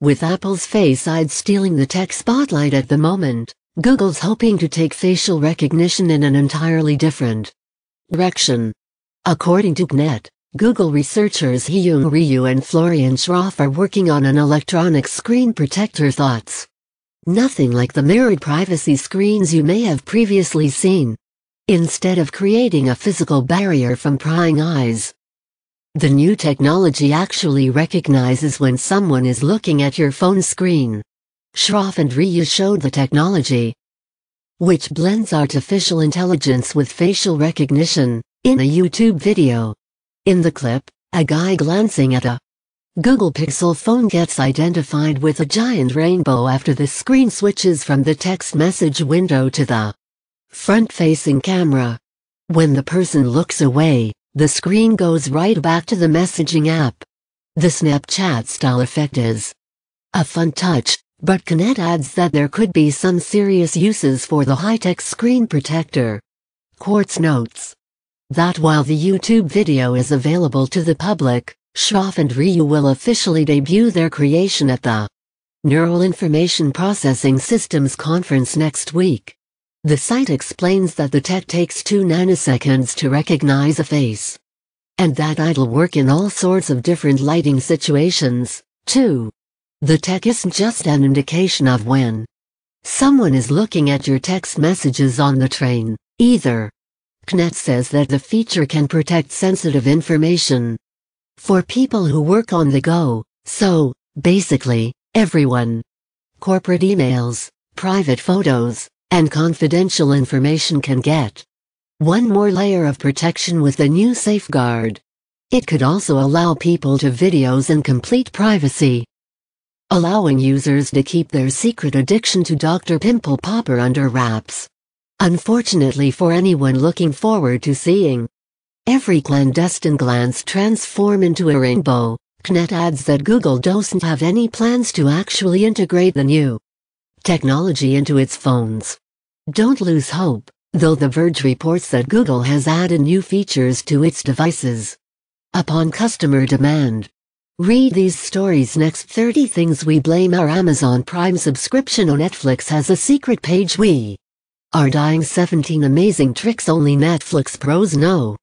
With Apple's Face ID stealing the tech spotlight at the moment, Google's hoping to take facial recognition in an entirely different direction. According to CNET, Google researchers Hiyung Ryu and Florian Schroff are working on an electronic screen protector that's nothing like the mirrored privacy screens you may have previously seen. Instead of creating a physical barrier from prying eyes, the new technology actually recognizes when someone is looking at your phone screen. Schroff and Ryu showed the technology, which blends artificial intelligence with facial recognition, in a YouTube video. In the clip, a guy glancing at a Google Pixel phone gets identified with a giant rainbow after the screen switches from the text message window to the front-facing camera. When the person looks away, the screen goes right back to the messaging app. The Snapchat-style effect is a fun touch, but CNET adds that there could be some serious uses for the high-tech screen protector. Quartz notes that while the YouTube video is available to the public, Schroff and Ryu will officially debut their creation at the Neural Information Processing Systems Conference next week. The site explains that the tech takes 2 nanoseconds to recognize a face, and that it'll work in all sorts of different lighting situations, too. The tech isn't just an indication of when someone is looking at your text messages on the train, either. CNET says that the feature can protect sensitive information for people who work on the go, so, basically, everyone. Corporate emails, private photos, and confidential information can get one more layer of protection with the new safeguard. It could also allow people to videos in complete privacy, allowing users to keep their secret addiction to Dr. Pimple Popper under wraps. Unfortunately for anyone looking forward to seeing every clandestine glance transform into a rainbow, CNET adds that Google doesn't have any plans to actually integrate the new technology into its phones. Don't lose hope, though The Verge reports that Google has added new features to its devices upon customer demand. Read these stories next. 30 Things We Blame Our Amazon Prime Subscription on. Netflix has a secret page we are dying. 17 amazing tricks only Netflix pros know.